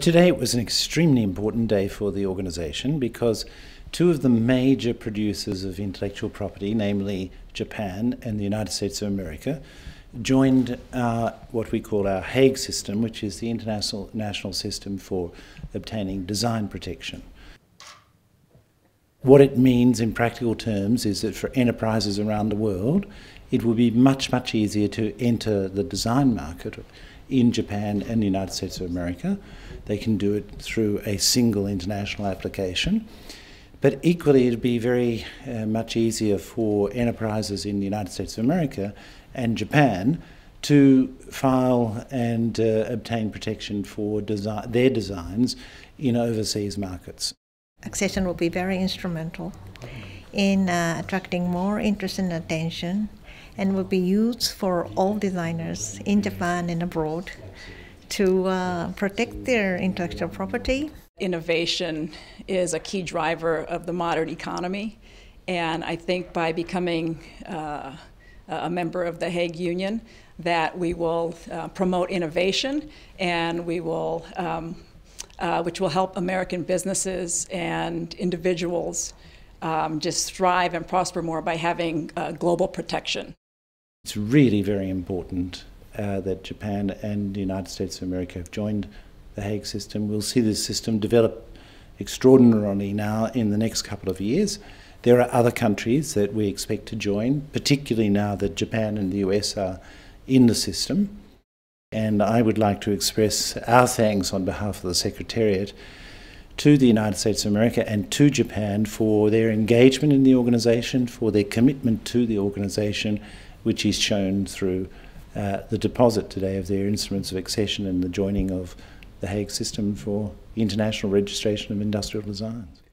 Today was an extremely important day for the organisation because two of the major producers of intellectual property, namely Japan and the United States of America, joined what we call our Hague system, which is the international system for obtaining design protection. What it means in practical terms is that for enterprises around the world, it will be much, much easier to enter the design market in Japan and the United States of America. They can do it through a single international application. But equally, it would be very much easier for enterprises in the United States of America and Japan to file and obtain protection for their designs in overseas markets. Accession will be very instrumental in attracting more interest and attention, and will be used for all designers in Japan and abroad to protect their intellectual property. Innovation is a key driver of the modern economy, and I think by becoming a member of the Hague Union that we will promote innovation, and we will which will help American businesses and individuals just thrive and prosper more by having global protection. It's really very important that Japan and the United States of America have joined the Hague system. We'll see this system develop extraordinarily now in the next couple of years. There are other countries that we expect to join, particularly now that Japan and the US are in the system. And I would like to express our thanks on behalf of the Secretariat to the United States of America and to Japan for their engagement in the organisation, for their commitment to the organisation, which is shown through the deposit today of their instruments of accession and the joining of the Hague system for international registration of industrial designs.